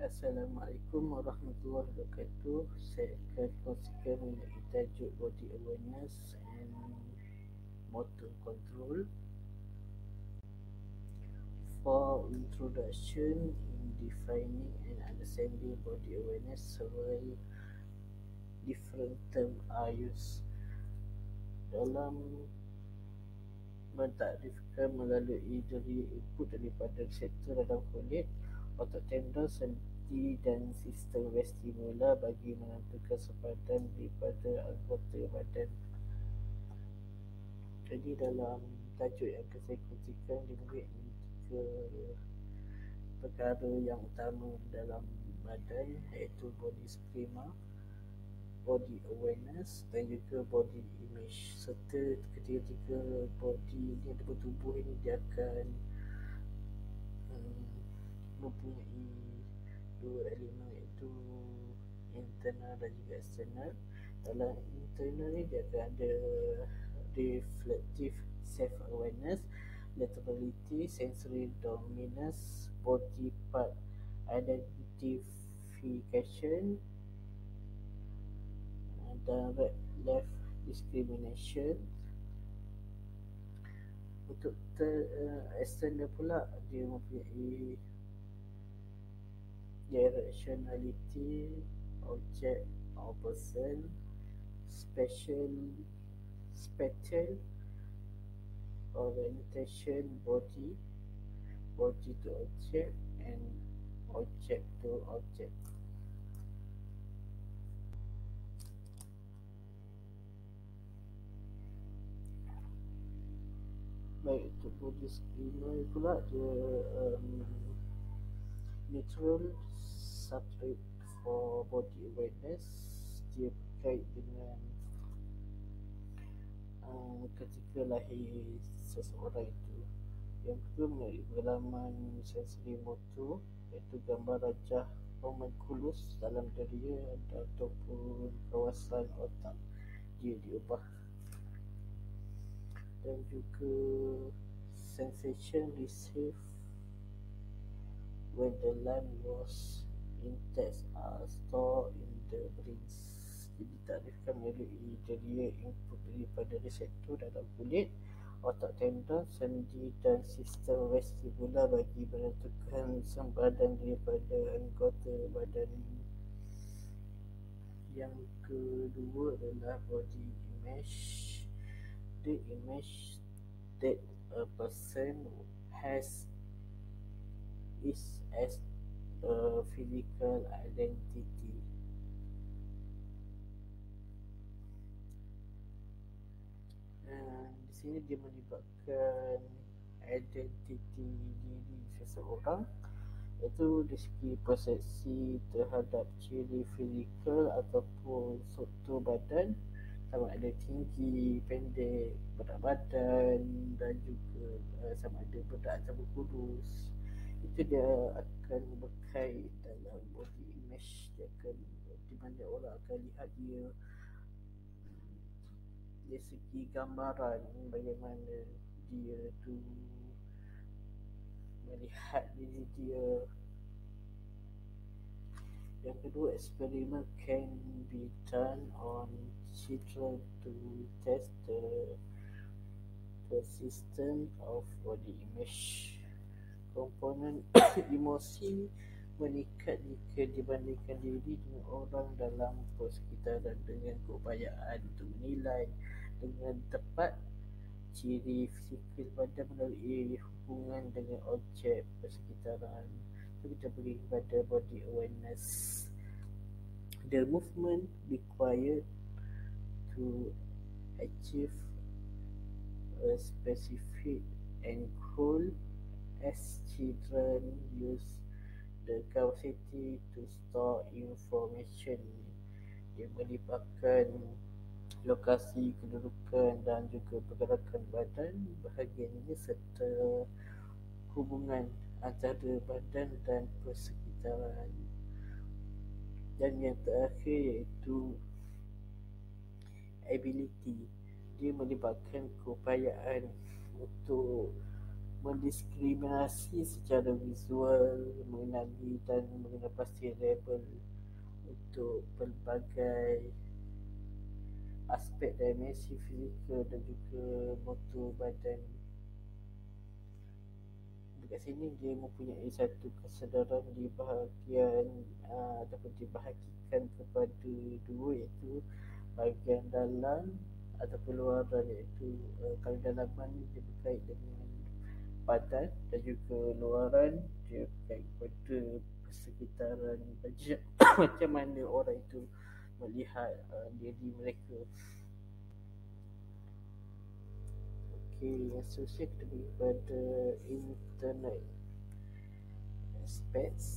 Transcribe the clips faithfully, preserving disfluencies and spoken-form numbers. Assalamualaikum warahmatullahi wabarakatuh. Saya konsisten mengenai tajuk body awareness and motor control. For introduction in defining and understanding body awareness, several different terms are used. Dalam mentakrifkan melalui dari input daripada sektor dalam kulit, otot tendon, sendi dan sistem vestibula bagi menentukan sempadan daripada anggota badan. Jadi dalam tajuk yang akan saya kongsikan lebih ke perkara yang utama dalam badan, iaitu body schema, body awareness dan juga body image, serta ketika-ketika body ini ataupun tubuh ini dia akan um, mempunyai dua elemen, iaitu internal dan juga external. Dalam internal ni dia akan ada reflective self awareness, laterality, sensory dominance, body part identification, direct left discrimination. Untuk ter, uh, external pula dia mempunyai directionality, object or person, spatial spatial orientation, body body to object and object to object. Baik, untuk body schema pula dia um, neutral subject for body awareness. Dia berkait dengan uh, ketika lahir seseorang itu. Yang kedua mengenai pengalaman sensori motor, iaitu gambar rajah homunculus dalam deria ataupun kawasan otak dia diubah. Dan juga sensation received when the lime was intense are stored in the brain. Jadi takrifkan melalui deria input daripada reseptor dalam kulit, otak tendon, sendi dan sistem vestibular bagi menentukan sempadan daripada anggota badan. Yang kedua adalah body image. The image that a person has is as a physical identity. And di sini dia melibatkan identiti diri seseorang, iaitu dari segi persepsi terhadap ciri fizikal ataupun struktur badan. Sama ada tinggi, pendek, berat badan dan juga uh, sama ada berat atau kurus. Itu dia akan berkait dalam body image. Dia akan, di mana orang akan lihat dia dari segi gambaran bagaimana dia tu melihat diri dia. Yang kedua, eksperimen can be done on children to test the persistence of body image. Komponen emosi meningkat jika dibandingkan diri dengan orang dalam persekitaran, dengan keupayaan untuk menilai dengan tepat ciri fisikal pada melalui hubungan dengan objek persekitaran. Kita pergi kepada body awareness. The movement required to achieve a specific and goal as children use the capacity to store information. Dia melibatkan lokasi, kedudukan dan juga pergerakan badan bahagiannya serta hubungan antara badan dan persekitaran. Dan yang terakhir iaitu ability. Dia melibatkan keupayaan untuk mendiskriminasi secara visual mengenali dan mengenai pasti label untuk pelbagai aspek dimensi fizikal dan juga motor badan. Dekat sini dia mempunyai satu kesedaran di bahagian uh, ataupun dibahagikan kepada dua, iaitu bahagian dalam ataupun luar, iaitu uh, kalau dalaman ni dia berkait dengan badan dan juga luaran dia berkait kepada persekitaran, macam mana orang itu melihat uh, diri mereka. Okay, yang seterusnya kita pergi kepada internal aspects.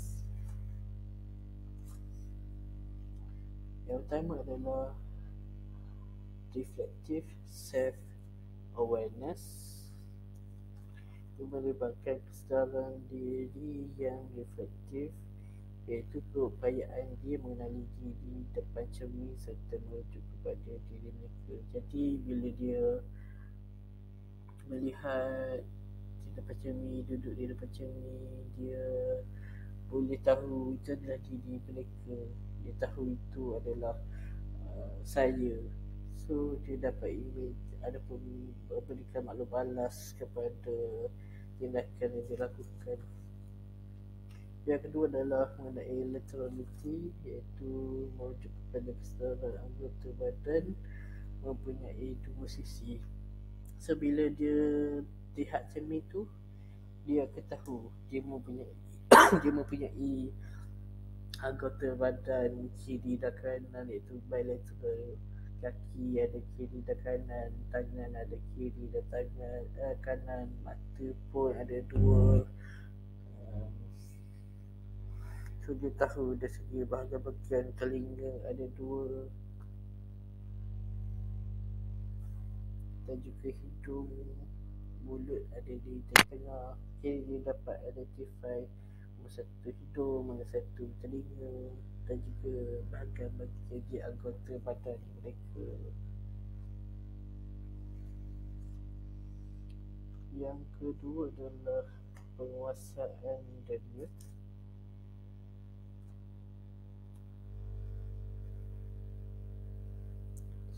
Yang pertama adalah reflective self-awareness, melibatkan kesedaran diri yang reflektif, iaitu keupayaan dia mengenali diri depan cermin serta merujuk kepada diri mereka. Jadi bila dia melihat di depan cermin, duduk di depan cermin, dia boleh tahu itu adalah diri mereka. Dia tahu itu adalah uh, saya. So dia dapat imej ada pun berikan maklum balas kepada tindakan yang dilakukan. Yang kedua adalah mengenai laterality, iaitu merujuk kepada kesedaran anggota badan mempunyai dua sisi. So bila dia lihat cermin tu, dia akan tahu dia mempunyai dia mempunyai anggota badan kiri dan kanan, iaitu bilateral, kaki ada kiri dan kanan, tangan ada kiri dan tangan eh, kanan, mata pun ada dua. um, So dia tahu dari segi bahagian-bahagian telinga ada dua, dan juga hidung, mulut ada di tengah. Jadi dia dapat identify mana satu hidung, mana satu telinga, dan juga bahagian-bahagian anggota badan mereka. Yang kedua adalah penguasaan daya.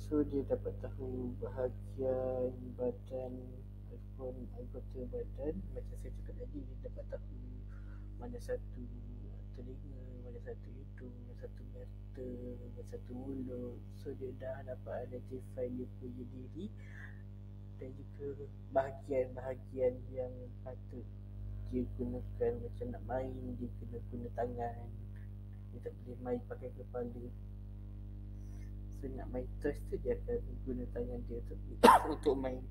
So dia dapat tahu bahagian badan ataupun anggota badan. Macam saya cakap tadi, dia dapat tahu mana satu telinga, mana satu hidung, mana satu mata, mana satu mulut. So dia dah dapat identify dia punya diri dan juga bahagian-bahagian yang patut dia gunakan. Macam nak main, dia kena guna tangan, dia tak boleh main pakai kepala. So nak main toys tu, dia akan guna tangan dia tu untuk main.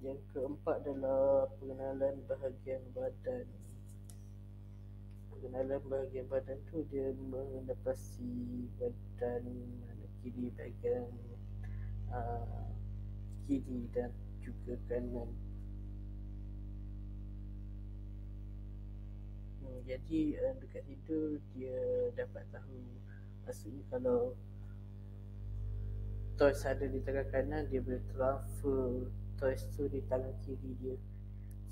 Yang keempat adalah pengenalan bahagian badan. Pengenalan bahagian badan tu dia mengenapasi badan kiri, bahagian uh, kiri dan juga kanan. Jadi uh, dekat situ dia dapat tahu, maksudnya kalau toys ada di tangan kanan, dia boleh transfer toys tu di tangan kiri dia.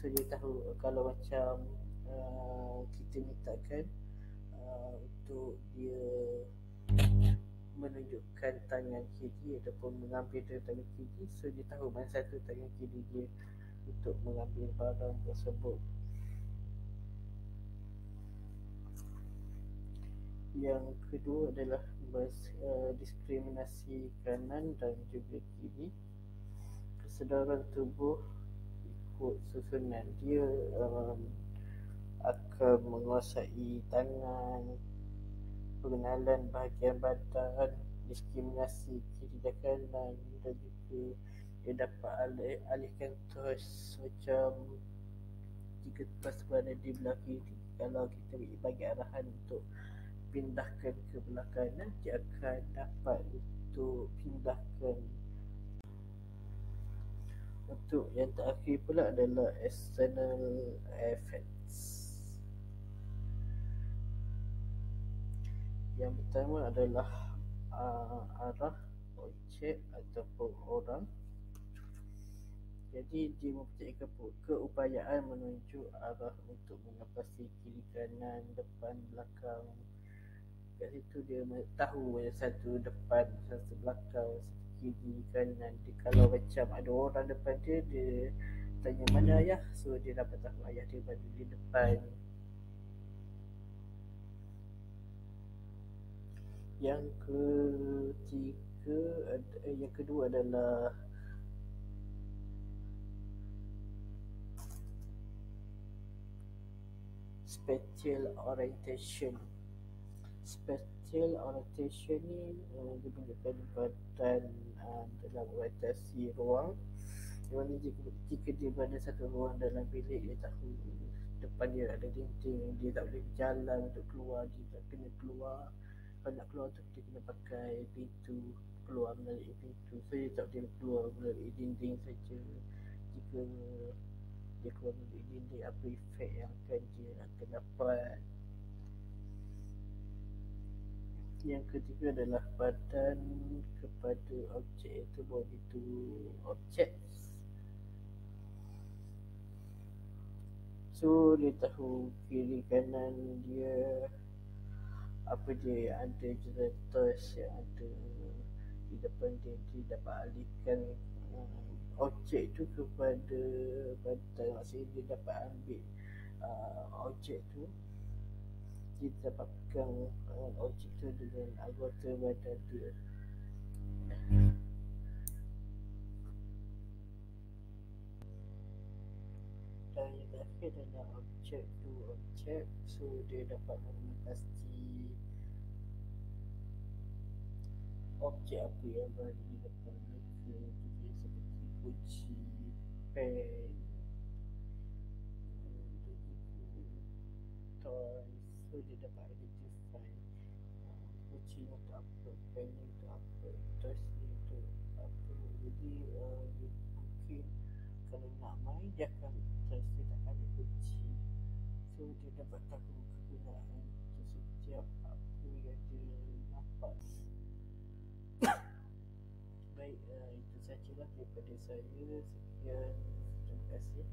So dia tahu uh, kalau macam uh, kita mintakan uh, untuk dia menunjukkan tangan kiri ataupun mengambil dari tangan kiri, so dia tahu mana satu tangan kiri dia untuk mengambil barang tersebut. Yang kedua adalah uh, diskriminasi kanan dan juga kiri. Kesedaran tubuh ikut susunan. Dia um, akan menguasai tangan, pengenalan bahagian badan, diskriminasi kiri dan kanan, dan juga dia dapat alih, alihkan toys. Macam jika toys berada di belah kiri, kalau kita bagi arahan untuk pindahkan ke belah kanan, dia akan dapat untuk pindahkan. Untuk yang terakhir pula adalah external effects. Yang pertama adalah uh, arah, objek ataupun orang. Jadi mempunyai keupayaan menuju arah untuk menepasi kiri kanan, depan, belakang. Kat situ dia tahu satu depan, satu belakang, satu kiri, kanan. Dia kalau macam ada orang depan dia, dia tanya mana ayah. So dia dapat tahu ayah dia berada di depan. Yang ketiga, yang kedua adalah spatial orientation. Spatial orientation ni uh, dia menunjukkan badan uh, dalam orientasi ruang. Di mana jika, jika dia berada satu ruang dalam bilik, dia tahu depan dia ada dinding, dia tak boleh berjalan untuk keluar, dia tak kena keluar. Kalau nak keluar tu dia kena pakai pintu, keluar melalui pintu. So dia tak boleh keluar melalui dinding saja. Jika dia keluar melalui dinding, apa efek yang akan dia akan dapat. Yang ketiga adalah badan kepada objek, iaitu body to objects. So dia tahu kiri kanan dia, apa dia yang ada generator yang ada di depan dia. Dia dapat alihkan um, objek tu kepada badan. Maksudnya dia dapat ambil uh, objek tu, kita dapat pegang uh, objek tu dengan anggota badan dia. Dan yang terakhir adalah objek tu objek. So dia dapat mengetahui objek apa yang berada di depan mereka, seperti kunci, pen, toy. So dia dapat identify kunci untuk apa, pen untuk apa, toys untuk apa. Jadi uh, dia mungkin kalau nak main dia akan toys dia tak ada kunci. So dia dapat tahu kegunaan setiap apa yang dia nampak. Baik, uh, itu sahajalah daripada saya. Sekian, terima kasih.